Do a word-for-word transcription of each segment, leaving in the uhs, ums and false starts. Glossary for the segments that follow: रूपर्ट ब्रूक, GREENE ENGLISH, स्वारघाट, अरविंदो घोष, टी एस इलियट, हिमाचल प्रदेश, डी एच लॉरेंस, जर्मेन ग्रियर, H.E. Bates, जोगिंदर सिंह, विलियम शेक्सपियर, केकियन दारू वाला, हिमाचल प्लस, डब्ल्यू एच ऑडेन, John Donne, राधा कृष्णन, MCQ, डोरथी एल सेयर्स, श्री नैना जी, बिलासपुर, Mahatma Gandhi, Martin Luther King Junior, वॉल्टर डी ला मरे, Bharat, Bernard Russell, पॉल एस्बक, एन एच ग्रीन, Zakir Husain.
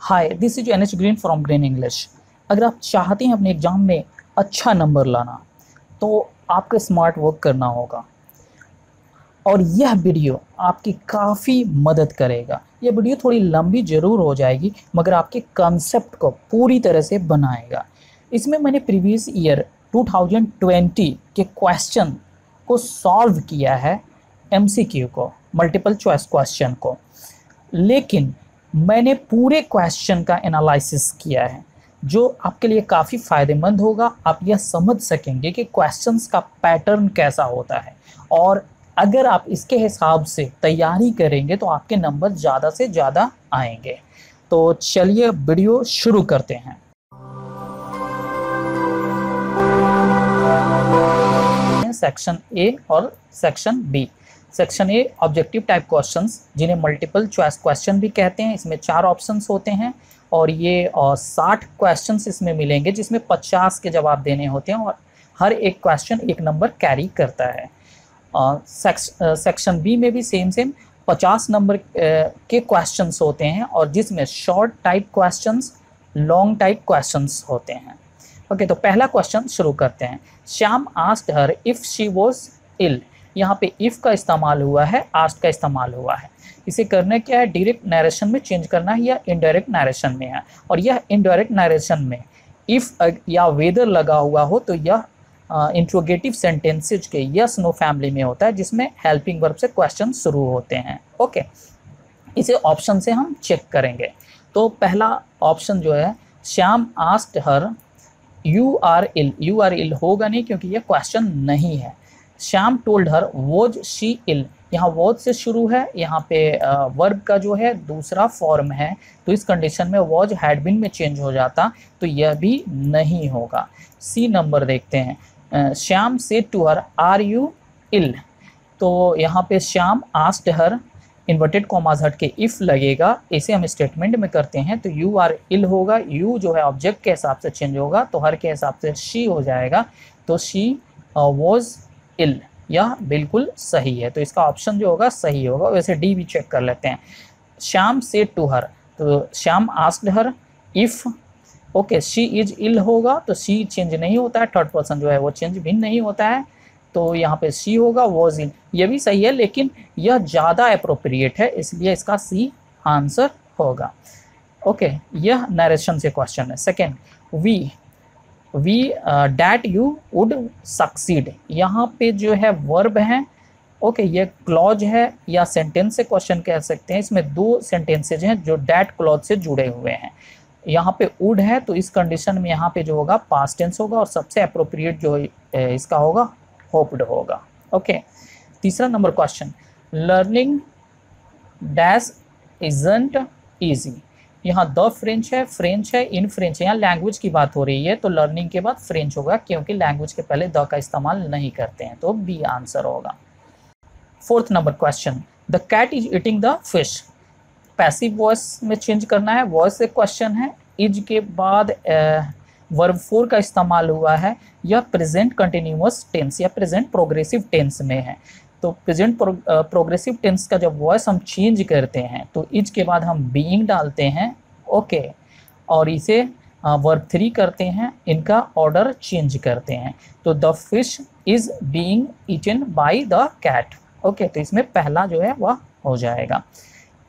Hi this is एन एच ग्रीन from green English. अगर आप चाहते हैं अपने एग्ज़ाम में अच्छा नंबर लाना तो आपको स्मार्ट वर्क करना होगा और यह वीडियो आपकी काफ़ी मदद करेगा। यह वीडियो थोड़ी लंबी ज़रूर हो जाएगी मगर आपके कंसेप्ट को पूरी तरह से बनाएगा। इसमें मैंने प्रीवियस ईयर दो हज़ार बीस के क्वेश्चन को सॉल्व किया है, एमसीक्यू को, मल्टीपल चॉइस क्वेश्चन को, लेकिन मैंने पूरे क्वेश्चन का एनालिसिस किया है जो आपके लिए काफ़ी फ़ायदेमंद होगा। आप यह समझ सकेंगे कि क्वेश्चंस का पैटर्न कैसा होता है और अगर आप इसके हिसाब से तैयारी करेंगे तो आपके नंबर ज़्यादा से ज़्यादा आएंगे। तो चलिए वीडियो शुरू करते हैं। सेक्शन ए और section B. Section A objective type questions जिन्हें मल्टीपल चॉइस क्वेश्चन भी कहते हैं। इसमें चार ऑप्शंस होते हैं और ये साठ क्वेश्चंस इसमें मिलेंगे जिसमें पचास के जवाब देने होते हैं और हर एक क्वेश्चन एक नंबर कैरी करता है। सेक्शन बी में भी सेम सेम पचास नंबर के क्वेश्चंस होते हैं और जिसमें short type questions, long type questions होते हैं। ओके okay, तो पहला क्वेश्चन शुरू करते हैं। Shyam asked her if she was ill. यहाँ पे इफ़ का इस्तेमाल हुआ है, आस्ट का इस्तेमाल हुआ है। इसे करना क्या है, डायरेक्ट नरेशन में चेंज करना है या इनडायरेक्ट नरेशन में है, और यह इनडायरेक्ट नरेशन में इफ़ या वेदर लगा हुआ हो तो यह इंट्रोगेटिव सेंटेंसेज के यस नो फैमिली में होता है जिसमें हेल्पिंग वर्ब से क्वेश्चन शुरू होते हैं। ओके okay, इसे ऑप्शन से हम चेक करेंगे। तो पहला ऑप्शन जो है Shyam asked her you are ill. You are ill होगा नहीं क्योंकि यह क्वेश्चन नहीं है। Shyam told her was she ill. यहाँ वॉज से शुरू है, यहाँ पे वर्ब का जो है दूसरा फॉर्म है तो इस कंडीशन में वॉज हैड बीन में चेंज हो जाता तो यह भी नहीं होगा। सी नंबर देखते हैं। Shyam said to her are you ill. तो यहाँ पे Shyam asked her, inverted commas हट के इफ़ लगेगा। इसे हम स्टेटमेंट में करते हैं तो यू आर इल होगा। यू जो है ऑब्जेक्ट के हिसाब से चेंज होगा तो हर के हिसाब से शी हो जाएगा। तो शी वॉज इल, यह बिल्कुल सही है। तो इसका ऑप्शन जो होगा सही होगा। वैसे डी भी चेक कर लेते हैं। श्याम सेड टू हर, तो Shyam asked her if. Okay, she is ill होगा तो शी चेंज नहीं होता है, थर्ड पर्सन जो है वो चेंज भी नहीं होता है तो यहाँ पे सी होगा। वॉज इन ये भी सही है लेकिन यह ज़्यादा अप्रोप्रिएट है इसलिए इसका सी आंसर होगा। ओके, यह नरेशन से क्वेश्चन है। Second, we we that you would succeed. यहाँ पे जो है वर्ब है। ओके okay, यह क्लॉज है या सेंटेंस से क्वेश्चन कह सकते हैं। इसमें दो सेंटेंसेज हैं जो डैट क्लॉज से जुड़े हुए हैं। यहाँ पे वुड है तो इस कंडीशन में यहाँ पे जो होगा पास्ट टेंस होगा और सबसे अप्रोप्रिएट जो इसका होगा होप्ड होगा। Okay okay. तीसरा नंबर question, learning dash isn't easy. यहाँ द फ्रेंच है, फ्रेंच है, इन फ्रेंच है, यहाँ लैंग्वेज की बात हो रही है तो लर्निंग के बाद फ्रेंच होगा क्योंकि लैंग्वेज के पहले द का इस्तेमाल नहीं करते हैं तो बी आंसर होगा। Fourth number question, the cat is eating the fish. Passive voice में चेंज करना है, वॉइस से क्वेश्चन है। इज के बाद uh, वर्ब फोर का इस्तेमाल हुआ है। यह प्रेजेंट कंटिन्यूअस टेंस या प्रेजेंट प्रोग्रेसिव टेंस में है तो प्रेजेंट प्रोग्रेसिव टेंस का जब वॉइस हम चेंज करते हैं तो इज के बाद हम बीइंग डालते हैं। Okay okay. और इसे वर्ब थ्री करते हैं, इनका ऑर्डर चेंज करते हैं तो the fish is being eaten by the cat. Okay, तो इसमें पहला जो है वह हो जाएगा।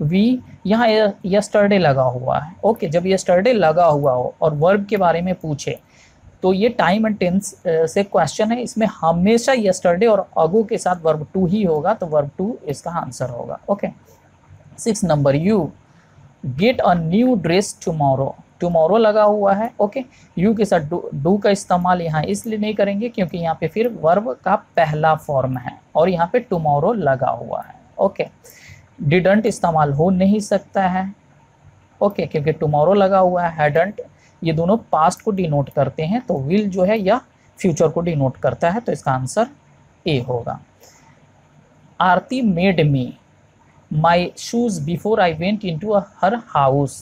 वी यहाँ यस्टरडे लगा हुआ है। ओके, जब यस्टरडे लगा हुआ हो और वर्ब के बारे में पूछे तो ये टाइम एंड टेंस से क्वेश्चन है। इसमें हमेशा यस्टरडे और अगो के साथ वर्ब टू ही होगा तो वर्ब टू इसका आंसर होगा। Okay, six number, you get a new dress tomorrow. Tomorrow लगा हुआ है। ओके, यू के साथ डू डू का इस्तेमाल यहाँ इसलिए नहीं करेंगे क्योंकि यहाँ पे फिर वर्ब का पहला फॉर्म है और यहाँ पे टुमारो लगा हुआ है। ओके, डिडंट इस्तेमाल हो नहीं सकता है। ओके okay, क्योंकि टुमारो लगा हुआ है। हैडंट ये दोनों पास्ट को डिनोट करते हैं तो विल जो है या फ्यूचर को डिनोट करता है तो इसका आंसर ए होगा। Aarti made me my shoes before I went into her house.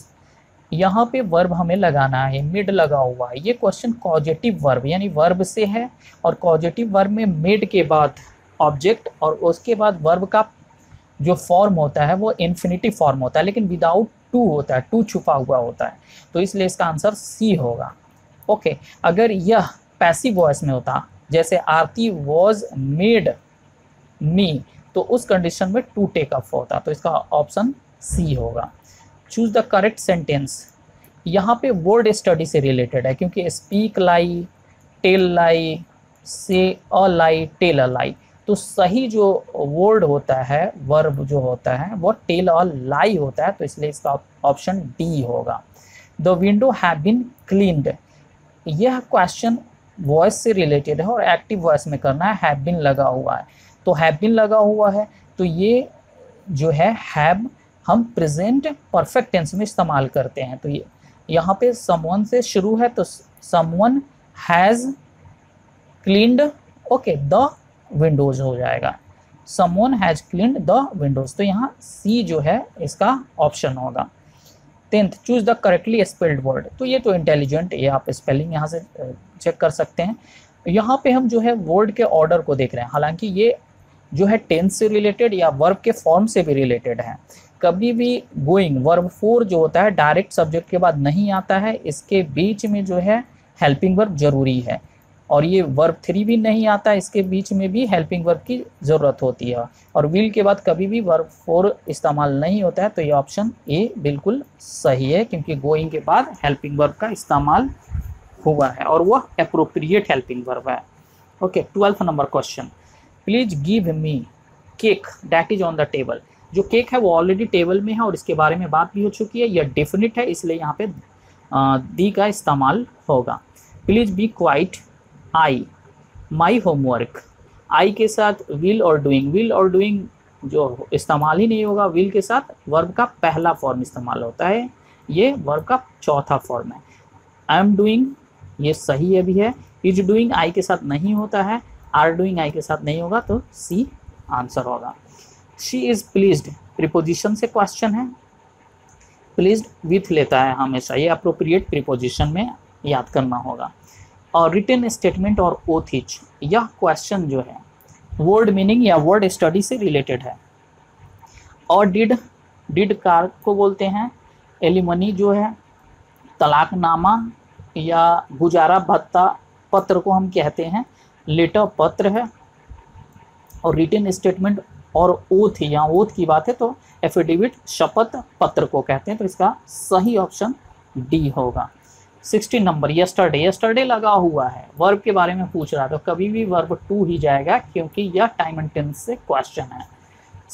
यहाँ पे वर्ब हमें लगाना है, मेड लगा हुआ है। ये क्वेश्चन कॉजेटिव वर्ब यानी वर्ब से है और कॉजेटिव वर्ब में मेड के बाद ऑब्जेक्ट और उसके बाद वर्ब का जो फॉर्म होता है वो इन्फिनिटिव फॉर्म होता है लेकिन विदाउट टू होता है, टू छुपा हुआ होता है, तो इसलिए इसका आंसर सी होगा। ओके, अगर यह पैसिव वॉइस में होता जैसे आरती वॉज मेड मी, तो उस कंडीशन में टू टेक अप होता, तो इसका ऑप्शन सी होगा। चूज द करेक्ट सेंटेंस, यहाँ पे वर्ड स्टडी से रिलेटेड है क्योंकि स्पीक लाई, टेल लाई, से अ लाई, टेल अ लाई, तो सही जो वर्ड होता है, वर्ब जो होता है वो टेल और लाई होता है, तो इसलिए इसका ऑप्शन डी होगा। The window have been cleaned, यह क्वेश्चन वॉइस से रिलेटेड है और एक्टिव वॉइस में करना है, हैव बीन लगा हुआ है, तो हैव बीन लगा हुआ है तो ये जो है हैव हम प्रेजेंट परफेक्ट टेंस में इस्तेमाल करते हैं, तो ये यहाँ पे समवन से शुरू है तो someone has cleaned, okay, the windows हो जाएगा, someone has cleaned the windows, तो यहाँ सी जो है इसका ऑप्शन होगा। Tenth, choose the correctly spelled word, तो ये तो इंटेलिजेंट, ये आप स्पेलिंग यहाँ से चेक कर सकते हैं। यहाँ पे हम जो है वर्ड के ऑर्डर को देख रहे हैं, हालांकि ये जो है टेंस से रिलेटेड या वर्ब के फॉर्म से भी रिलेटेड है। कभी भी गोइंग वर्ब फोर जो होता है डायरेक्ट सब्जेक्ट के बाद नहीं आता है, इसके बीच में जो है हेल्पिंग वर्ब जरूरी है, और ये वर्ब थ्री भी नहीं आता, इसके बीच में भी हेल्पिंग वर्ब की ज़रूरत होती है, और विल के बाद कभी भी वर्ब फोर इस्तेमाल नहीं होता है, तो ये ऑप्शन ए बिल्कुल सही है क्योंकि गोइंग के बाद हेल्पिंग वर्ब का इस्तेमाल हुआ है और वह अप्रोप्रिएट हेल्पिंग वर्ब है। Okay, twelfth number question, please give me cake that is on the table, जो केक है वो ऑलरेडी टेबल में है और इसके बारे में बात भी हो चुकी है, यह डेफिनेट है इसलिए यहाँ पे दी का इस्तेमाल होगा। Please be quiet I my homework, I के साथ विल और डूइंग, विल और डूइंग जो इस्तेमाल ही नहीं होगा, विल के साथ वर्ब का पहला फॉर्म इस्तेमाल होता है, ये वर्ब का चौथा फॉर्म है। आई एम डूइंग ये सही अभी है, इज डूइंग आई के साथ नहीं होता है, आर डूइंग आई के साथ नहीं होगा, तो सी आंसर होगा। शी इज़ प्लीज्ड प्रीपोजिशन से क्वेश्चन है, प्लीज्ड विथ लेता है हमेशा, ये अप्रोप्रिएट प्रीपोजिशन में याद करना होगा। और रिटन स्टेटमेंट और ओथिच, यह क्वेश्चन जो है वर्ड मीनिंग या वर्ड स्टडी से रिलेटेड है, और डिड, डिड कार को बोलते हैं, एलिमनी जो है तलाकनामा या गुजारा भत्ता पत्र को हम कहते हैं, लेटर पत्र है, और रिटन स्टेटमेंट और ओथ, या ओथ की बात है तो एफिडेविट शपथ पत्र को कहते हैं, तो इसका सही ऑप्शन डी होगा। सिक्सटीन नंबर, यस्टरडे, यस्टरडे लगा हुआ है, वर्ब के बारे में पूछ रहा है तो कभी भी वर्ब टू ही जाएगा क्योंकि यह टाइम एंड टेंस से क्वेश्चन है।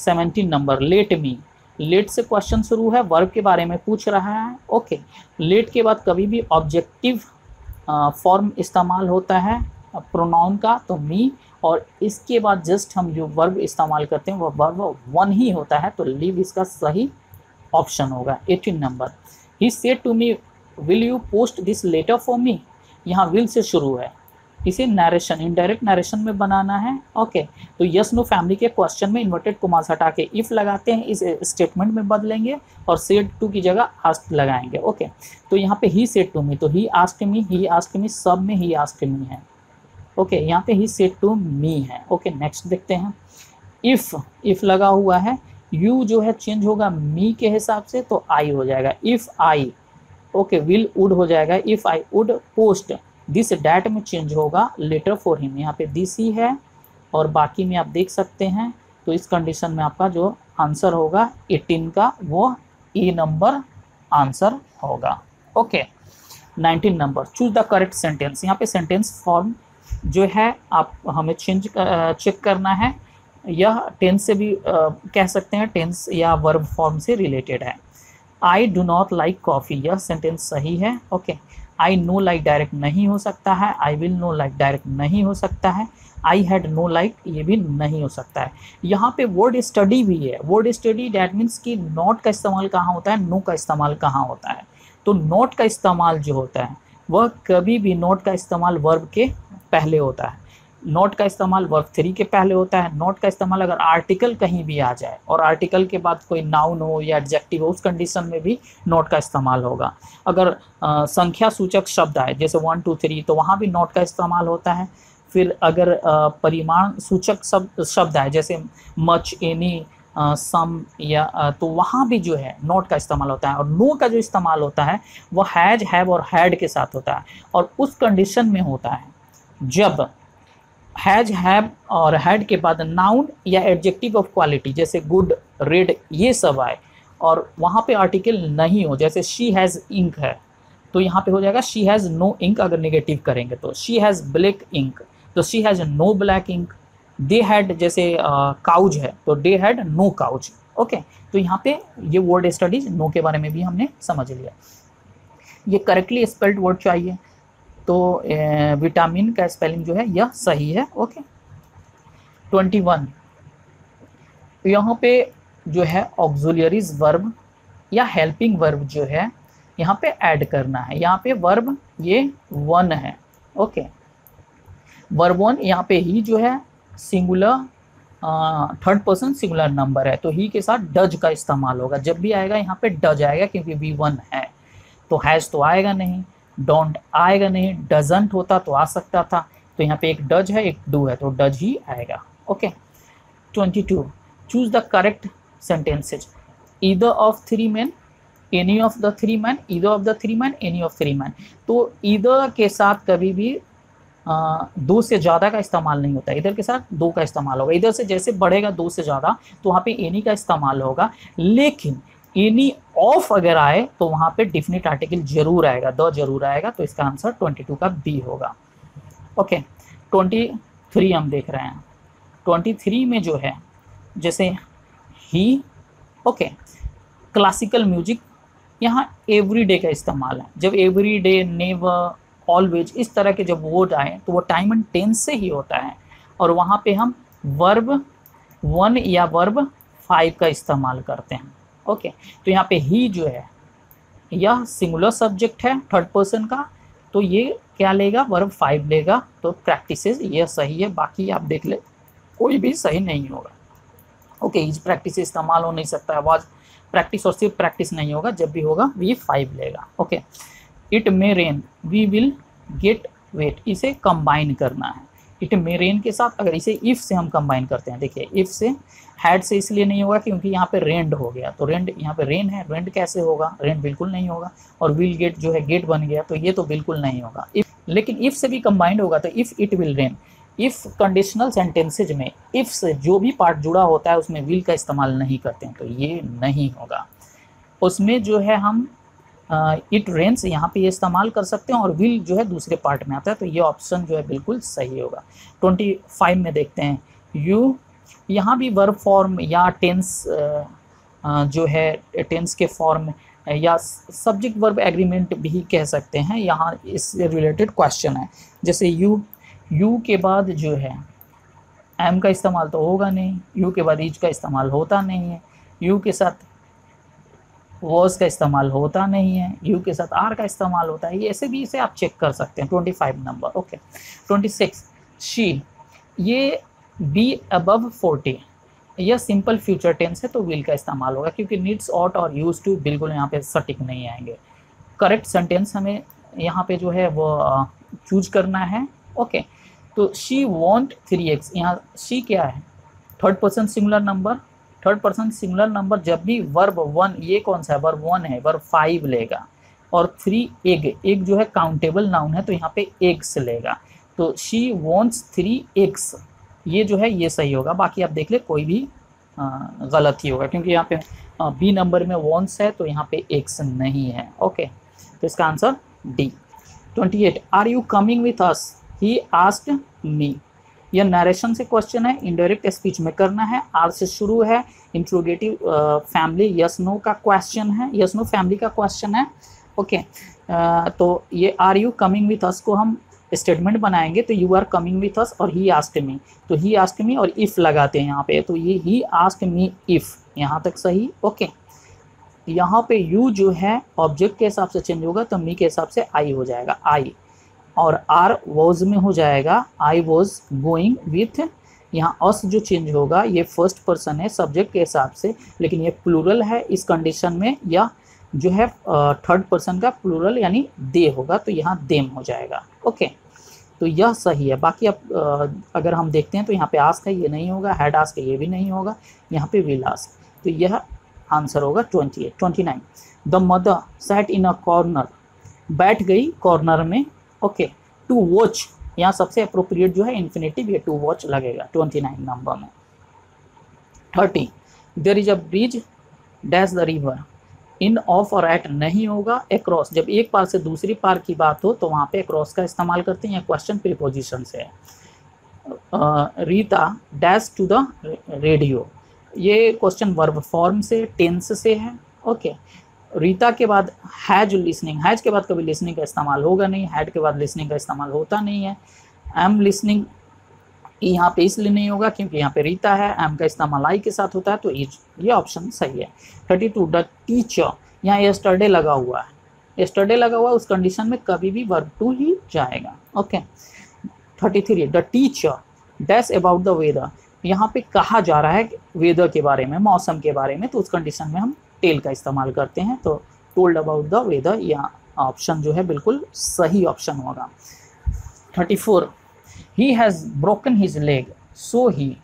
Seventeen number, let me, let से क्वेश्चन शुरू है, वर्ब के बारे में पूछ रहा है, ओके, लेट के बाद कभी भी ऑब्जेक्टिव फॉर्म इस्तेमाल होता है प्रोनाउन का, तो मी, और इसके बाद जस्ट हम जो वर्ब इस्तेमाल करते हैं वह वर्ब वन ही होता है, तो लीव इसका सही ऑप्शन होगा। Eighteen number, he said to me will you post this letter for me, यहाँ विल से शुरू है, इसे नरेशन, इनडायरेक्ट नरेशन में बनाना है, ओके, तो यस नो फैमिली के क्वेश्चन में इन्वर्टेड कॉमास हटा के इफ़ लगाते हैं, इस स्टेटमेंट में बदलेंगे और सेड टू की जगह आस्ट लगाएंगे, ओके, तो यहाँ पे ही सेड टू मी, तो he asked me, he asked me, सब में ही आस्ट मी है, ओके, यहाँ पे ही सेड टू मी है। ओके, नेक्स्ट देखते हैं, इफ़, इफ़ लगा हुआ है, यू जो है चेंज होगा मी के हिसाब से तो आई हो जाएगा, if I, okay, will would हो जाएगा, if I would post this that में चेंज होगा लेटर फॉर हिम, यहाँ पे दिस ही है और बाकी में आप देख सकते हैं, तो इस कंडीशन में आपका जो आंसर होगा एटीन का वो ए नंबर आंसर होगा। Okay, nineteen number, choose the correct sentence, यहाँ पे सेंटेंस फॉर्म जो है आप हमें चेंज चेक करना है, यह टेंस से भी आ, कह सकते हैं, टेंस या वर्ब फॉर्म से रिलेटेड है। I do not like coffee, यह सेंटेंस सही है, okay, I no like direct नहीं हो सकता है, I will no like direct नहीं हो सकता है, आई हैड नो लाइक ये भी नहीं हो सकता है। यहाँ पे वर्ड स्टडी भी है, वर्ड स्टडी डैट मीन्स कि नॉट का इस्तेमाल कहाँ होता है, नो का इस्तेमाल कहाँ होता है, तो नॉट का इस्तेमाल जो होता है वह कभी भी, नॉट का इस्तेमाल वर्ब के पहले होता है, नॉट का इस्तेमाल वर्ब थ्री के पहले होता है, नॉट का इस्तेमाल अगर आर्टिकल कहीं भी आ जाए और आर्टिकल के बाद कोई नाउन हो या एडजेक्टिव हो उस कंडीशन में भी नॉट का इस्तेमाल होगा, अगर आ, संख्या सूचक शब्द आए जैसे वन टू थ्री तो वहाँ भी नॉट का इस्तेमाल होता है, फिर अगर आ, परिमाण सूचक शब्द शब्द आए जैसे मच, एनी, सम या आ, तो वहाँ भी जो है नॉट का इस्तेमाल होता है और नो का जो इस्तेमाल होता है वो हैज हैव और हैड के साथ होता है और उस कंडीशन में होता है जब हैज हैव और हैड के बाद नाउन या एडजेक्टिव ऑफ क्वालिटी जैसे गुड रेड ये सब आए और वहाँ पे आर्टिकल नहीं हो। जैसे शी हैज़ इंक है तो यहाँ पे हो जाएगा शी हैज़ नो इंक अगर नेगेटिव करेंगे तो शी हैज़ ब्लैक इंक तो she has no black ink. They had जैसे काउज uh, है तो they had no cows. Okay तो यहाँ पे ये वर्ड स्टडीज नो के बारे में भी हमने समझ लिया। ये करेक्टली स्पेल्ड वर्ड चाहिए तो ए, विटामिन का स्पेलिंग जो है यह सही है। ओके ट्वेंटी वन यहाँ पे जो है ऑक्सिलियरीज वर्ब या हेल्पिंग वर्ब जो है यहाँ पे ऐड करना है। यहाँ पे वर्ब ये वन है। ओके वर्ब वन यहाँ पे ही जो है singular third person singular number है तो ही के साथ डज का इस्तेमाल होगा। जब भी आएगा यहाँ पे डज आएगा क्योंकि वी वन है तो हैज़ तो आएगा नहीं, डोंट आएगा नहीं, डजेंट होता तो आ सकता था तो यहाँ पे एक डज है एक डू है तो डज ही आएगा। Okay twenty two choose the correct sentences either of three man any of the three man either of the three man any of three man तो ईदर के साथ कभी भी आ, दो से ज़्यादा का इस्तेमाल नहीं होता। इधर के साथ दो का इस्तेमाल होगा। इधर से जैसे बढ़ेगा दो से ज़्यादा तो वहाँ पे एनी का इस्तेमाल होगा लेकिन एनी ऑफ अगर आए तो वहाँ पे डिफिनिट आर्टिकल जरूर आएगा द जरूर आएगा तो इसका आंसर बाईस का बी होगा। ओके तेईस हम देख रहे हैं। तेईस में जो है जैसे ही ओके क्लासिकल म्यूजिक यहाँ एवरीडे का इस्तेमाल है। जब एवरीडे नेवर ऑलवेज इस तरह के जब वर्ड आए तो वो टाइम एंड टेंस से ही होता है और वहाँ पे हम वर्ब वन या वर्ब फाइव का इस्तेमाल करते हैं। ओके तो यहाँ पे ही जो है यह सिंगुलर सब्जेक्ट है थर्ड पर्सन का तो ये क्या लेगा वर्ब फाइव लेगा तो प्रैक्टिसेस यह सही है बाकी आप देख ले कोई भी सही नहीं होगा। ओके इस प्रैक्टिस इस्तेमाल हो नहीं सकता है वाज प्रैक्टिस और सिर्फ प्रैक्टिस नहीं होगा जब भी होगा वी फाइव लेगा। Okay it may rain we will get wet इसे कंबाइन करना है इट मे रेन के साथ। अगर इसे इफ़ से हम कंबाइन करते हैं देखिए इफ़ से हैड से इसलिए नहीं होगा क्योंकि यहाँ पे रेंड हो गया तो रेंड यहाँ पे रेन है रेंड कैसे होगा रेंड बिल्कुल नहीं होगा और विल गेट जो है गेट बन गया तो ये तो बिल्कुल नहीं होगा। इफ लेकिन इफ़ से भी कंबाइंड होगा तो if it will rain if conditional sentences में इफ़ से जो भी पार्ट जुड़ा होता है उसमें विल का इस्तेमाल नहीं करते हैं तो ये नहीं होगा। उसमें जो है हम इट uh, रेन्स यहाँ पे ये इस्तेमाल कर सकते हैं और विल जो है दूसरे पार्ट में आता है तो ये ऑप्शन जो है बिल्कुल सही होगा। पच्चीस में देखते हैं यू यहाँ भी वर्ब फॉर्म या टेंस जो है टेंस के फॉर्म या सब्जेक्ट वर्ब एग्रीमेंट भी कह सकते हैं। यहाँ इससे रिलेटेड क्वेश्चन है जैसे यू यू के बाद जो है एम का इस्तेमाल तो होगा नहीं यू के बाद इज का इस्तेमाल होता नहीं है यू के साथ वॉज का इस्तेमाल होता नहीं है यू के साथ आर का इस्तेमाल होता है। ये ऐसे भी इसे आप चेक कर सकते हैं पच्चीस नंबर। ओके छब्बीस शी ये बी अबव चालीस यह सिंपल फ्यूचर टेंस है तो विल का इस्तेमाल होगा क्योंकि नीड्स ऑट और यूज टू बिल्कुल यहाँ पे सटीक नहीं आएंगे। करेक्ट सेंटेंस हमें यहाँ पे जो है वो चूज करना है। ओके तो शी वॉन्ट थ्री एक्स यहाँ शी क्या है third person singular number third person singular number जब भी वर्ब वन ये कौन सा है वर्ब वन है वर्ब फाइव लेगा और थ्री एग एग जो है काउंटेबल नाउन है तो यहाँ पे एग्स लेगा तो शी वॉन्ट्स थ्री एग्स ये जो है ये सही होगा बाकी आप देख ले कोई भी आ, गलत ही होगा क्योंकि यहाँ पे बी नंबर में वॉन्ट्स है तो यहाँ पे एग्स नहीं है। ओके तो इसका answer D. Twenty eight are you coming with us he asked me यह नरेशन से क्वेश्चन है इनडायरेक्ट स्पीच में करना है आर से शुरू है इंट्रोगेटिव फैमिली यस नो का क्वेश्चन है यस नो फैमिली का क्वेश्चन है। ओके uh, तो ये are you coming with us को हम स्टेटमेंट बनाएंगे तो you are coming with us और ही आस्क्ड मी तो ही आस्क्ड मी और इफ़ लगाते हैं यहाँ पे तो ये ही आस्क्ड मी इफ़ यहाँ तक सही। Okay okay. यहाँ पे यू जो है ऑब्जेक्ट के हिसाब से चेंज होगा तो मी के हिसाब से आई हो जाएगा आई और आर वॉज में हो जाएगा आई वॉज गोइंग विथ यहाँ अस जो चेंज होगा ये फर्स्ट पर्सन है सब्जेक्ट के हिसाब से लेकिन ये प्लूरल है इस कंडीशन में या जो है थर्ड पर्सन का प्लूरल यानी दे होगा तो यहाँ देम हो जाएगा। ओके तो यह सही है। बाकी अब अगर हम देखते हैं तो यहाँ पे आस्क है, ये नहीं होगा। हैड आस्क है, ये भी नहीं होगा। यहाँ पे विल आस्क, तो यह आंसर होगा twenty eight twenty nine the mother sat in a corner, बैठ गई कॉर्नर में। ओके, टू वॉच, यहाँ सबसे अप्रोप्रिएट जो है इन्फिनेटिव ये टू वॉच लगेगा ट्वेंटी नाइन नंबर में। Thirty there is a bridge dash the river, in of और एट नहीं होगा। अक्रॉस, जब एक पार से दूसरी पार की बात हो तो वहाँ पे अक्रॉस का इस्तेमाल करते हैं, या क्वेश्चन प्रीपोजिशन से है। Rita dash to the radio, ये क्वेश्चन वर्ब फॉर्म से टेंस से है। ओके, रीता के बाद हैज लिसनिंग, हैज के बाद कभी लिसनिंग का इस्तेमाल होगा नहीं, हैड के बाद लिसनिंग का इस्तेमाल होता नहीं है। आई एम लिसनिंग यहाँ पे इसलिए नहीं होगा क्योंकि यहाँ पे रीता है, एम का इस्तेमाल आई के साथ होता है, तो ये ऑप्शन सही है। थर्टी टू द टीचर, यहाँ यस्टरडे लगा हुआ है, यस्टरडे लगा हुआ है, उस कंडीशन में कभी भी वर्ब टू ही जाएगा। Okay, thirty three the teacher dash about the weather, यहाँ पे कहा जा रहा है वेदर के बारे में, मौसम के बारे में, तो उस कंडीशन में हम टेल का इस्तेमाल करते हैं, तो टोल्ड अबाउट द वेदर यह ऑप्शन जो है बिल्कुल सही ऑप्शन होगा। Thirty four he has broken his leg, so he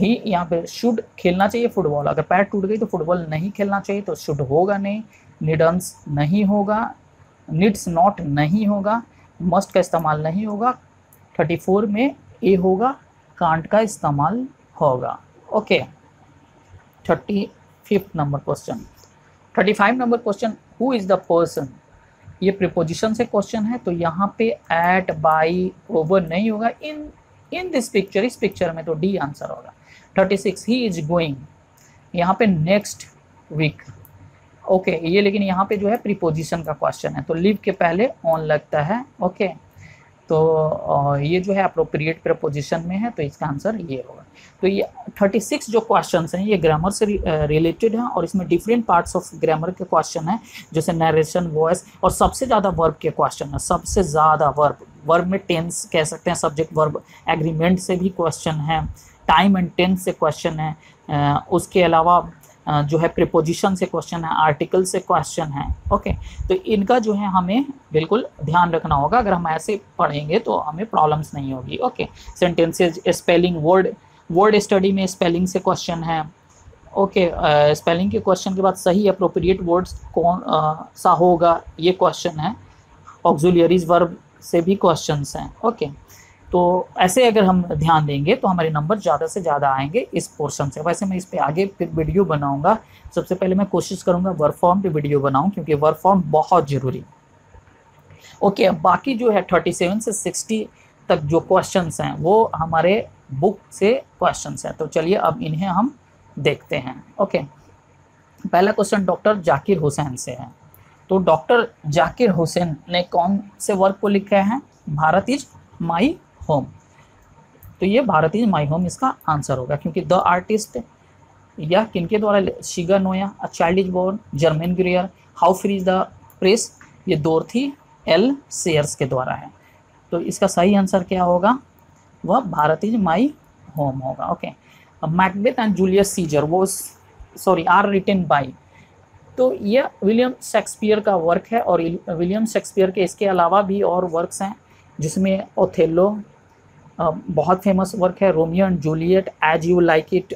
ही यहाँ पे शुड खेलना चाहिए फुटबॉल, अगर पैर टूट गई तो फुटबॉल नहीं खेलना चाहिए, तो शुड होगा नहीं। निडन्स नहीं होगा, निड्स नॉट नहीं होगा, मस्ट का इस्तेमाल नहीं होगा। थर्टी फोर में ए होगा, कांट का इस्तेमाल होगा। Okay, thirty fifth number question, thirty five number question, who is the person, ये प्रीपोजिशन से क्वेश्चन है, तो यहाँ पे एट, बाई, ओवर नहीं होगा। इन इन दिस पिक्चर, इस पिक्चर में तो डी आंसर होगा। Thirty six he is going, यहाँ पे नेक्स्ट वीक। ओके, ये लेकिन यहाँ पे जो है प्रीपोजिशन का क्वेश्चन है, तो लिव के पहले ऑन लगता है। ओके, तो ये जो है अप्रोप्रिएट प्रीपोजिशन में है, तो इसका आंसर ये होगा। तो ये थर्टी सिक्स जो क्वेश्चंस हैं ये ग्रामर से रिलेटेड हैं, और इसमें डिफरेंट पार्ट्स ऑफ ग्रामर के क्वेश्चन हैं, जैसे नरेशन, वॉइस, और सबसे ज़्यादा वर्ब के क्वेश्चन हैं, सबसे ज़्यादा वर्ब, वर्ब में टेंस कह सकते हैं, सब्जेक्ट वर्ब एग्रीमेंट से भी क्वेश्चन है, टाइम एंड टेंस से क्वेश्चन है, उसके अलावा जो है प्रीपोजिशन से क्वेश्चन है, आर्टिकल से क्वेश्चन है। ओके, तो इनका जो है हमें बिल्कुल ध्यान रखना होगा, अगर हम ऐसे पढ़ेंगे तो हमें प्रॉब्लम्स नहीं होगी। Okay, sentences, spelling, word word study में स्पेलिंग से क्वेश्चन है। ओके, स्पेलिंग के क्वेश्चन के बाद सही अप्रोप्रिएट वर्ड्स कौन uh, सा होगा, ये क्वेश्चन है। ऑक्सिलियरीज वर्ब से भी क्वेश्चंस हैं। ओके, तो ऐसे अगर हम ध्यान देंगे तो हमारे नंबर ज़्यादा से ज़्यादा आएंगे इस पोर्शन से। वैसे मैं इस पे आगे फिर वीडियो बनाऊंगा, सबसे पहले मैं कोशिश करूंगा वर्ब फॉर्म पे वीडियो बनाऊं, क्योंकि वर्ब फॉर्म बहुत ज़रूरी। ओके, अब बाकी जो है सैंतीस से साठ तक जो क्वेश्चंस हैं वो हमारे बुक से क्वेश्चंस हैं, तो चलिए अब इन्हें हम देखते हैं। ओके, पहला क्वेश्चन डॉक्टर जाकिर हुसैन से है, तो डॉक्टर जाकिर हुसैन ने कौन से वर्क को लिखा है? भारत इज माई होम, तो ये भारत इज माई होम इसका आंसर होगा, क्योंकि द आर्टिस्ट या किनके द्वारा? Shiga Naoya, a child is born, जर्मेन ग्रियर, how free is the press, ये डोरथी एल सेयर्स के द्वारा है, तो इसका सही आंसर क्या होगा? वह भारत इज माई होम होगा। Okay, Macbeth and Julius Caesar वो सॉरी आर रिटन बाई, तो यह विलियम शेक्सपियर का वर्क है, और विलियम शेक्सपियर के इसके अलावा भी और वर्क्स हैं, जिसमें ओथेलो बहुत फेमस वर्क है, Romeo and Juliet, as you like it,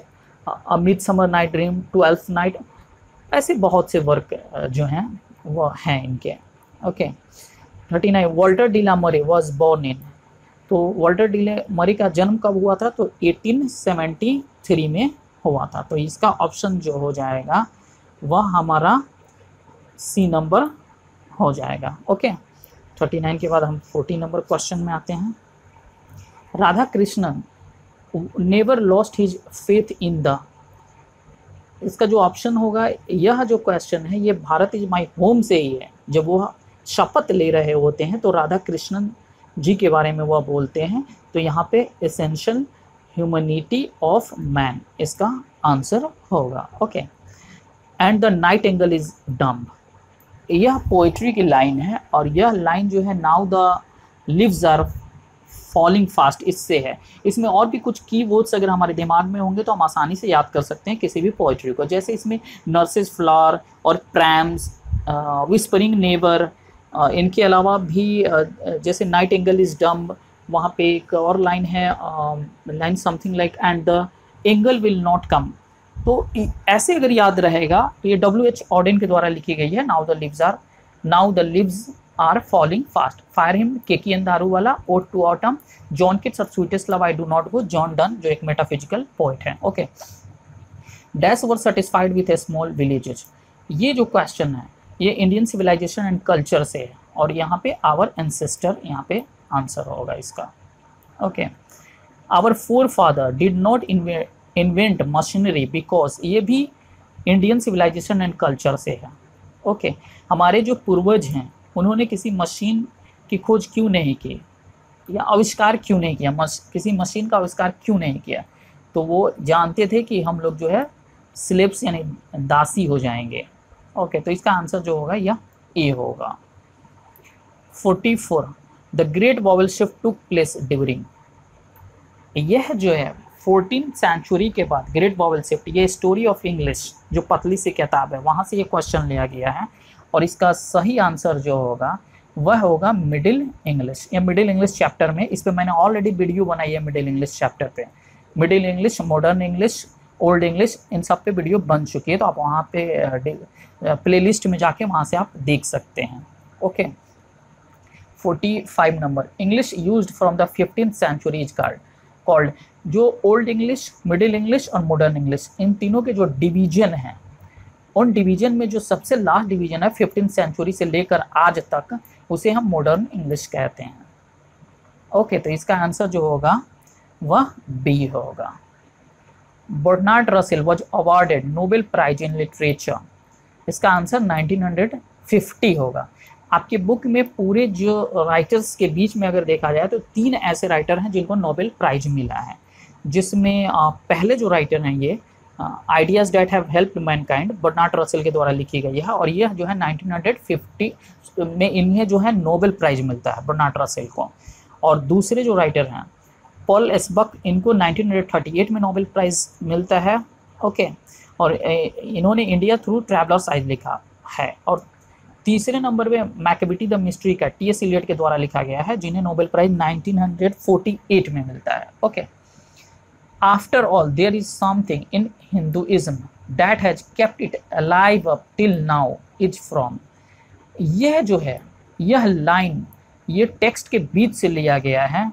a midsummer night dream, twelfth night, ऐसे बहुत से वर्क जो हैं वो हैं इनके। Okay, thirty nine वॉल्टर डी ला मरे was born in, तो वॉल्टर डी ला मरे का जन्म कब हुआ था? तो अठारह सौ तिहत्तर में हुआ था, तो इसका ऑप्शन जो हो जाएगा वह हमारा सी नंबर हो जाएगा। ओके, थर्टी नाइन के बाद हम फोर्टी नंबर क्वेश्चन में आते हैं। राधा कृष्णन never lost his faith in the, इसका जो ऑप्शन होगा, यह जो क्वेश्चन है ये भारत इज माई होम से ही है, जब वो शपथ ले रहे होते हैं तो राधा कृष्णन जी के बारे में वह बोलते हैं, तो यहाँ पे एसेंशियल ह्यूमनिटी ऑफ मैन इसका आंसर होगा। Okay, and the nightingale is dumb, यह पोइट्री की लाइन है, और यह लाइन जो है now the leaves are falling fast इससे है। इसमें और भी कुछ की वर्ड्स अगर हमारे दिमाग में होंगे तो हम आसानी से याद कर सकते हैं किसी भी पोइट्री को, जैसे इसमें नर्सेस फ्लावर और प्रैम्स, विस्परिंग नेवर, इनके अलावा भी जैसे नाइट एंगल इज़ डम्ब, वहाँ पे एक और लाइन है, line something like and the angel will not come. तो ऐसे अगर याद रहेगा तो ये डब्ल्यू एच ऑडेन के द्वारा लिखी गई है। Now the leaves are now the leaves are falling fast, fire hymn, Keki Daruwalla, ode to autumn, John Keats, sweetest love I do not go, John Donne जो एक मेटाफिजिकल पोइट है। Okay, dash were satisfied with a small villages, ये जो question है ये Indian civilization and culture से है और यहाँ पे आवर एंसेस्टर यहाँ पे आंसर होगा इसका। Okay, our forefather did not invent machinery because, ये भी इंडियन सिविलाइजेशन एंड कल्चर से है। Okay okay. हमारे जो पूर्वज हैं उन्होंने किसी मशीन की खोज क्यों नहीं की या आविष्कार क्यों नहीं किया, मश, किसी मशीन का आविष्कार क्यों नहीं किया? तो वो जानते थे कि हम लोग जो है स्लेब्स यानी दासी हो जाएंगे। ओके okay, तो इसका आंसर जो होगा यह ए होगा। Forty four the great vowel shift took place during, यह जो है फोर्टीन सेंचुरी के बाद ग्रेट वॉवल शिफ्ट, ये स्टोरी ऑफ इंग्लिश जो पतली सी किताब है वहाँ से ये क्वेश्चन लिया गया है और इसका सही आंसर जो होगा वह होगा मिडिल इंग्लिश या मिडिल इंग्लिश चैप्टर में। इस पर मैंने ऑलरेडी वीडियो बनाई है मिडिल इंग्लिश चैप्टर पे, middle English, modern English, old English, इन सब पे वीडियो बन चुकी है तो आप वहाँ पे प्लेलिस्ट में जाके वहाँ से आप देख सकते हैं। Okay, forty five number English used from the fifteen century is card called, जो ओल्ड इंग्लिश, मिडिल इंग्लिश और मॉडर्न इंग्लिश इन तीनों के जो डिवीजन हैं उन डिवीजन में जो सबसे लास्ट डिवीजन है फिफ्टीन सेंचुरी से लेकर आज तक उसे हम मॉडर्न इंग्लिश कहते हैं। ओके okay, तो इसका आंसर जो होगा वह बी होगा। Bernard Russell was awarded Nobel prize in literature, इसका आंसर नाइनटीन फिफ्टी होगा। आपके बुक में पूरे जो राइटर्स के बीच में अगर देखा जाए तो तीन ऐसे राइटर हैं जिनको नोबेल प्राइज मिला है, जिसमें पहले जो राइटर हैं ये ideas that have helped mankind Bernard Russell के द्वारा लिखी गई है और यह जो है नाइनटीन फिफ्टी में इन्हें जो है नोबेल प्राइज मिलता है बर्नार्ड रसेल को। और दूसरे जो राइटर हैं पॉल एस्बक, इनको नाइनटीन थर्टी एट में नोबेल प्राइज़ मिलता है। ओके, और इन्होंने इंडिया थ्रू ट्रैवलर्स आइज लिखा है। और तीसरे नंबर पे मैकबेटी द मिस्ट्री का टी एस इलियट के द्वारा लिखा गया है जिन्हें Nobel prize nineteen forty eight में मिलता है। Okay, after all there is something in Hinduism that has kept it alive up till now is from, यह जो है यह लाइन ये टेक्स्ट के बीच से लिया गया है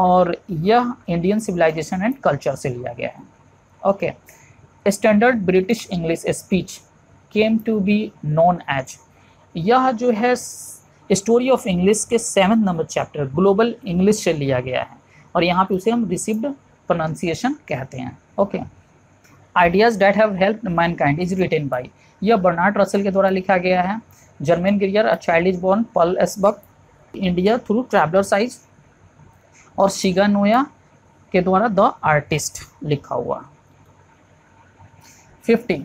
और यह इंडियन सिविलाइजेशन एंड कल्चर से लिया गया है। Okay, standard British English speech came to be known as, यह जो है स्टोरी ऑफ इंग्लिश के seven number chapter global English से लिया गया है और यहाँ पे उसे हम रिसीव्ड प्रोनाउंसिएशन कहते हैं। Okay, ideas that have helped mankind is written by, यह बर्नार्ड रसेल के द्वारा लिखा गया है। जर्मेन ग्रियर, a child is born, पॉल एस्बक, India through travellers eyes और शिगा नोया के द्वारा द आर्टिस्ट लिखा हुआ। Fifty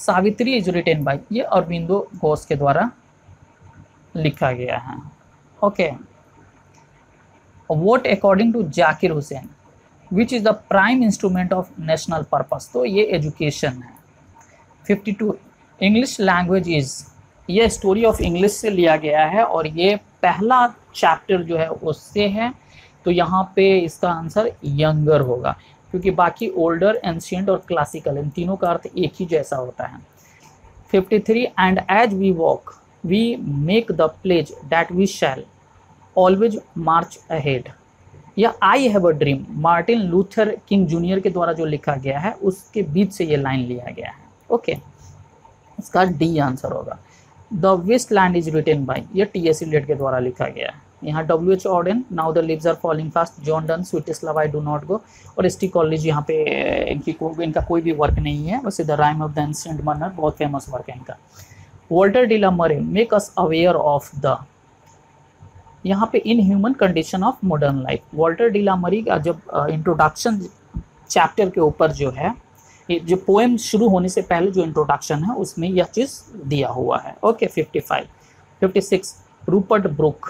Savitri is written by, ये अरविंदो घोष के द्वारा लिखा गया है। Okay, what according to Zakir Hussain which is the prime instrument of national purpose, तो ये एजुकेशन है। Fifty two English language is, ये स्टोरी ऑफ इंग्लिश से लिया गया है और ये पहला चैप्टर जो है उससे है तो यहाँ पे इसका आंसर यंगर होगा क्योंकि बाकी ओल्डर, एंशियंट और क्लासिकल इन तीनों का अर्थ एक ही जैसा होता है। Fifty three and as we walk we make the pledge that we shall always march ahead, या I have a dream Martin Luther King junior के द्वारा जो लिखा गया है उसके बीच से ये लाइन लिया गया है। Okay okay. इसका डी आंसर होगा। The waste land is written by, ये टी एस इलियट के द्वारा लिखा गया है। यहाँ डब्ल्यू एच ऑडेन, now the leaves are falling fast, John Donne, sweetest love I do not go और एस टी कॉलेज, यहाँ पे इनकी को, इनका कोई भी वर्क नहीं है, वैसे the rime of the ancient mariner बहुत फेमस वर्क है इनका। वॉल्टर डी ला मरे make us aware of the, यहाँ पे in human condition of modern life, वॉल्टर डी ला मरे का जब इंट्रोडक्शन चैप्टर के ऊपर जो है जो पोएम शुरू होने से पहले जो इंट्रोडक्शन है उसमें यह चीज़ दिया हुआ है। Okay, fifty five fifty six रूपर्ट ब्रूक,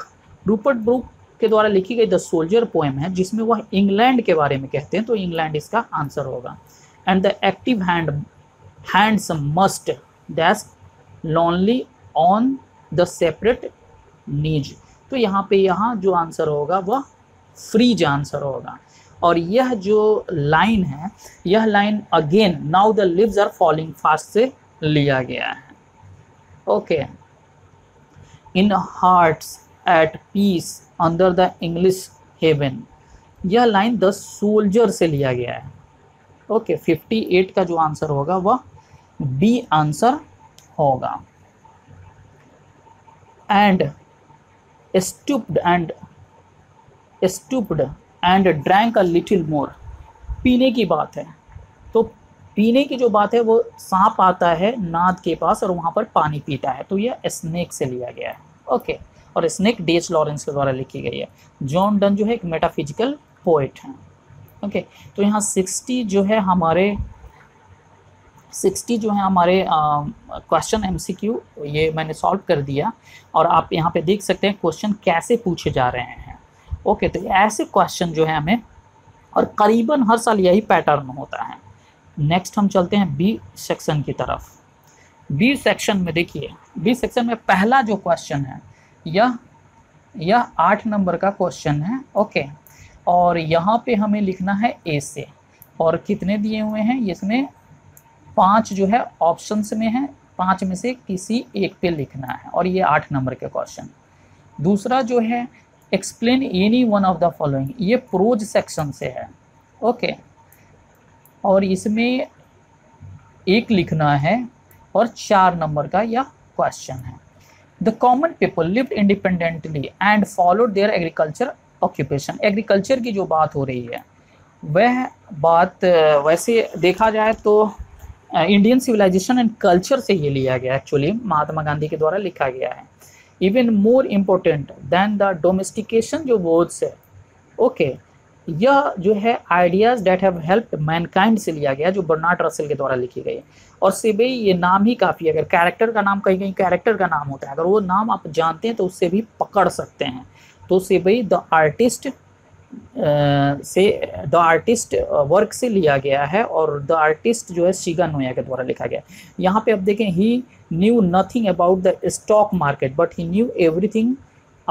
रूपर्ट ब्रूक के द्वारा लिखी गई द सोल्जर पोएम है जिसमें वह इंग्लैंड के बारे में कहते हैं तो इंग्लैंड इसका आंसर होगा। And the active hand hands must dash lonely on the separate knees. तो यहाँ पे यहाँ जो आंसर होगा वह फ्रीज आंसर होगा। और यह जो लाइन है, यह line again now the leaves are falling fast से लिया गया है। Okay, in hearts at peace under the English heaven, यह लाइन द सोल्जर से लिया गया है। ओके, अट्ठावन का जो आंसर होगा वह बी आंसर होगा। And stooped and stooped and drank a little more, पीने की बात है। तो पीने की जो बात है वो सांप आता है नाद के पास और वहाँ पर पानी पीता है, तो यह स्नेक से लिया गया है। ओके, और स्नेक डी एच लॉरेंस के द्वारा लिखी गई है। जॉन डन जो है एक मेटाफिजिकल पोएट हैं। ओके, तो यहाँ साठ जो है हमारे साठ जो है हमारे क्वेश्चन एमसीक्यू ये मैंने सॉल्व कर दिया, और आप यहाँ पे देख सकते हैं क्वेश्चन कैसे पूछे जा रहे हैं। ओके, तो ऐसे क्वेश्चन जो है हमें, और करीबन हर साल यही पैटर्न होता है। नेक्स्ट हम चलते हैं बी सेक्शन की तरफ। बी सेक्शन में देखिए, बी सेक्शन में पहला जो क्वेश्चन है यह यह आठ नंबर का क्वेश्चन है। ओके, और यहाँ पे हमें लिखना है ए से, और कितने दिए हुए हैं इसमें, पांच जो है ऑप्शंस में है, पांच में से किसी एक पे लिखना है, और ये आठ नंबर के क्वेश्चन। दूसरा जो है explain any one of the following, ये प्रोज सेक्शन से है। ओके, और इसमें एक लिखना है और चार नंबर का यह क्वेश्चन है। The common people lived independently and followed their agriculture occupation, agriculture की जो बात हो रही है वह बात वैसे देखा जाए तो इंडियन सिविलाइजेशन एंड कल्चर से ये लिया गया एक्चुअली, महात्मा गांधी के द्वारा लिखा गया है। Even more important than the domestication जो वर्ड्स है। ओके okay, यह जो है ideas that have helped mankind से लिया गया जो बर्नार्ड रसेल के द्वारा लिखी गई है। और सेबई ये नाम ही काफ़ी है, अगर कैरेक्टर का नाम कहीं कहीं कैरेक्टर का नाम होता है, अगर वो नाम आप जानते हैं तो उससे भी पकड़ सकते हैं। तो सेबई द आर्टिस्ट से द आर्टिस्ट वर्क से लिया गया है, और द आर्टिस्ट जो है शिगा नोया के द्वारा लिखा गया। यहाँ पे आप देखें he knew nothing about the stock market but he knew everything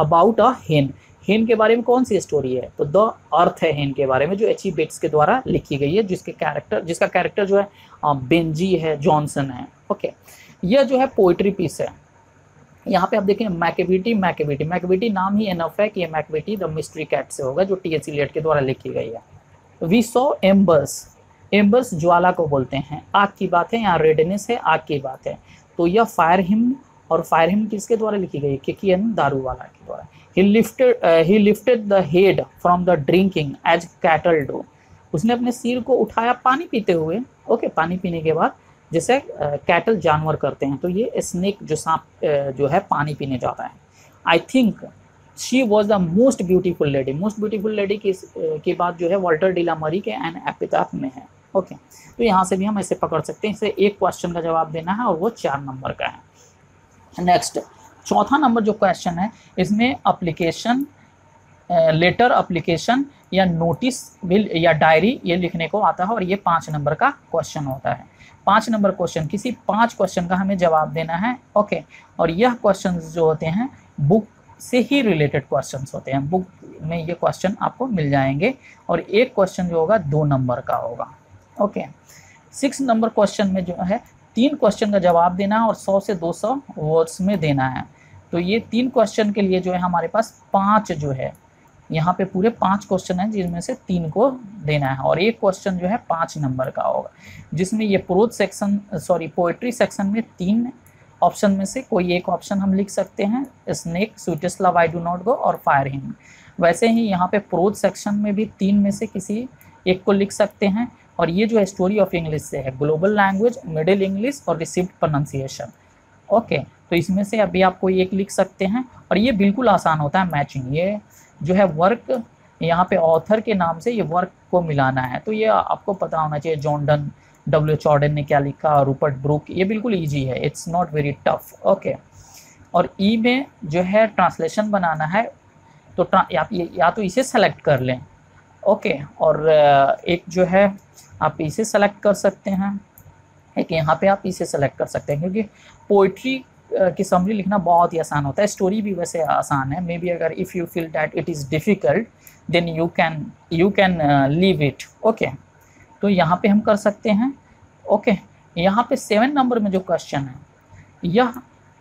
about a hen, hen के बारे में कौन सी स्टोरी है, तो द अर्थ है हेन के बारे में जो एच ई बेट्स के द्वारा लिखी गई है, जिसके कैरेक्टर जिसका कैरेक्टर जो है बेंजी है जॉनसन है। ओके, यह जो है पोइट्री पीस है। यहाँ पे आप देखें मैकेविटी मैकेविटी मैकेविटी नाम ही एनफ है कि ये मैकेविटी द मिस्ट्री कैट से होगा जो टी एस इलियट के द्वारा लिखी गई है। वी सॉ एम्बर्स, एम्बर्स ज्वाला को बोलते हैं, आग की बात है, यहाँ रेडनेस है, आग की बात है, तो यह फायर हिम, और फायर हिम किसके द्वारा लिखी गई है, केकियन दारू वाला के द्वारा। He lifted he lifted the head from the drinking as cattle do, उसने अपने सिर को उठाया पानी पीते हुए। ओके, पानी पीने के बाद जैसे कैटल जानवर करते हैं, तो ये स्नेक जो सांप जो है पानी पीने जाता है। I think she was the most beautiful lady, most beautiful lady की बात जो है वॉल्टर डी ला मरी के एन एपिटाफ में है। ओके, तो यहाँ से भी हम ऐसे पकड़ सकते हैं, इसे एक क्वेश्चन का जवाब देना है और वो चार नंबर का है। नेक्स्ट चौथा नंबर जो क्वेश्चन है इसमें अप्लीकेशन लेटर अप्लीकेशन या नोटिस बिल या डायरी ये लिखने को आता है, और ये पाँच नंबर का क्वेश्चन होता है। पाँच नंबर क्वेश्चन, किसी पांच क्वेश्चन का हमें जवाब देना है। ओके, और यह क्वेश्चन जो होते हैं बुक से ही रिलेटेड क्वेश्चंस होते हैं, बुक में ये क्वेश्चन आपको मिल जाएंगे, और एक क्वेश्चन जो होगा दो नंबर का होगा। ओके, सिक्स नंबर क्वेश्चन में जो है तीन क्वेश्चन का जवाब देना है और सौ से दो सौ वर्ड्स में देना है। तो ये तीन क्वेश्चन के लिए जो है हमारे पास पाँच जो है, यहाँ पे पूरे पांच क्वेश्चन हैं जिनमें से तीन को देना है, और एक क्वेश्चन जो है पाँच नंबर का होगा, जिसमें ये prose section sorry poetry section में तीन ऑप्शन में से कोई एक ऑप्शन हम लिख सकते हैं, snake, sweetest love I do not go, और फायर हिम। वैसे ही यहाँ पे प्रोज सेक्शन में भी तीन में से किसी एक को लिख सकते हैं, और ये जो है स्टोरी ऑफ इंग्लिश से है, ग्लोबल लैंग्वेज, मिडिल इंग्लिश और रिसीव्ड प्रोनाउंसिएशन। ओके, तो इसमें से अभी आप कोई एक लिख सकते हैं, और ये बिल्कुल आसान होता है मैचिंग, ये जो है वर्क यहाँ पे ऑथर के नाम से ये वर्क को मिलाना है, तो ये आपको पता होना चाहिए John Donne, W H Auden ने क्या लिखा, रूपर्ट ब्रूक, ये बिल्कुल इजी है, it's not very tough. Okay, और ई में जो है ट्रांसलेशन बनाना है, तो या, या तो इसे सेलेक्ट कर लें। ओके, और एक जो है आप इसे सेलेक्ट कर सकते हैं, एक यहाँ पे आप इसे सेलेक्ट कर सकते हैं, क्योंकि पोइट्री की समरी लिखना बहुत ही आसान होता है, स्टोरी भी वैसे आसान है। मे बी अगर if you feel that it is difficult then you can you can leave it. Okay, तो यहाँ पे हम कर सकते हैं। ओके okay, यहाँ पे सेवन नंबर में जो क्वेश्चन है यह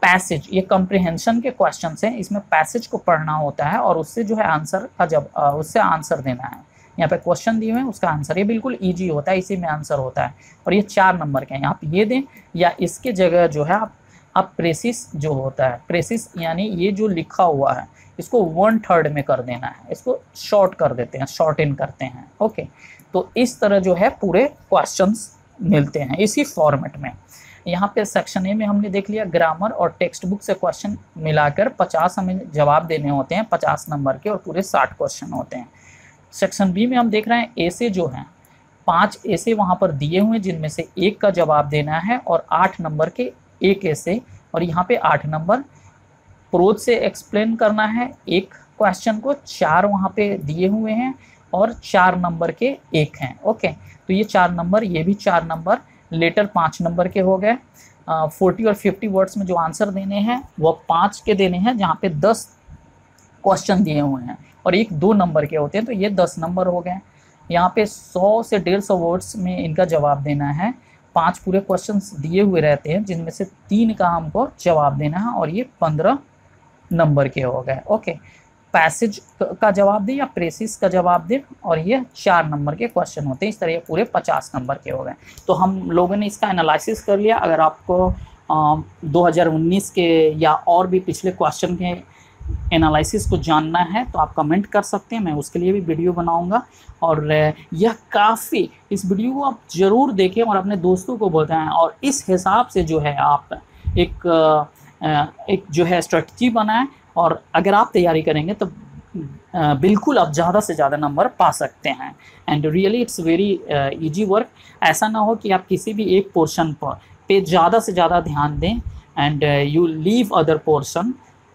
पैसेज, ये कंप्रिहेंशन के क्वेश्चन हैं। इसमें पैसेज को पढ़ना होता है और उससे जो है आंसर का जब उससे आंसर देना है। यहाँ पे क्वेश्चन दिए हुए हैं, उसका आंसर ये बिल्कुल इजी होता है, इसी में आंसर होता है। और ये चार नंबर के हैं, आप ये दें या इसके जगह जो है आप आप प्रेसिस जो होता है, प्रेसिस यानी ये जो लिखा हुआ है इसको वन थर्ड में कर देना है, इसको शॉर्ट कर देते हैं, शॉर्ट इन करते हैं। ओके, तो इस तरह जो है पूरे क्वेश्चंस मिलते हैं इसी फॉर्मेट में। यहाँ पे सेक्शन ए में हमने देख लिया ग्रामर और टेक्स्ट बुक से क्वेश्चन मिलाकर पचास हमें जवाब देने होते हैं, पचास नंबर के, और पूरे साठ क्वेश्चन होते हैं। सेक्शन बी में हम देख रहे हैं ऐसे जो हैं पांच ऐसे वहाँ पर दिए हुए हैं जिनमें से एक का जवाब देना है और आठ नंबर के एक ऐसे, और यहाँ पे आठ नंबर प्रोज से एक्सप्लेन करना है एक क्वेश्चन को, चार वहाँ पे दिए हुए हैं और चार नंबर के एक हैं। ओके, तो ये चार नंबर, ये भी चार नंबर, लेटर पाँच नंबर के हो गए। फोर्टी और फिफ्टी वर्ड्स में जो आंसर देने हैं वह पाँच के देने हैं, जहाँ पे दस क्वेश्चन दिए हुए हैं और एक दो नंबर के होते हैं, तो ये दस नंबर हो गए। यहाँ पे सौ से डेढ़ सौ वर्ड्स में इनका जवाब देना है, पांच पूरे क्वेश्चंस दिए हुए रहते हैं जिनमें से तीन का हमको जवाब देना है और ये पंद्रह नंबर के हो गए। ओके, पैसेज का जवाब दें या प्रेसिस का जवाब दें, और ये चार नंबर के क्वेश्चन होते हैं। इस तरह ये पूरे पचास नंबर के हो गए। तो हम लोगों ने इसका एनालिसिस कर लिया। अगर आपको आ, दो हज़ार उन्नीस के या और भी पिछले क्वेश्चन के एनालिसिस को जानना है तो आप कमेंट कर सकते हैं, मैं उसके लिए भी वीडियो बनाऊंगा। और यह काफ़ी, इस वीडियो को आप ज़रूर देखें और अपने दोस्तों को बताएं, और इस हिसाब से जो है आप एक एक जो है स्ट्रेटजी बनाएं, और अगर आप तैयारी करेंगे तो बिल्कुल आप ज़्यादा से ज़्यादा नंबर पा सकते हैं। And really it's very easy work. ऐसा ना हो कि आप किसी भी एक पोर्शन पर पे ज़्यादा से ज़्यादा ध्यान दें and you leave other portion.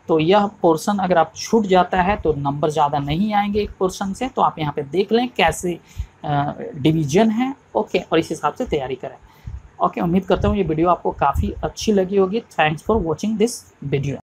तो यह पोर्शन अगर आप छूट जाता है तो नंबर ज़्यादा नहीं आएंगे एक पोर्शन से। तो आप यहाँ पे देख लें कैसे डिवीजन है। ओके, और इस हिसाब से तैयारी करें। ओके, उम्मीद करता हूँ ये वीडियो आपको काफ़ी अच्छी लगी होगी। Thanks for watching this video.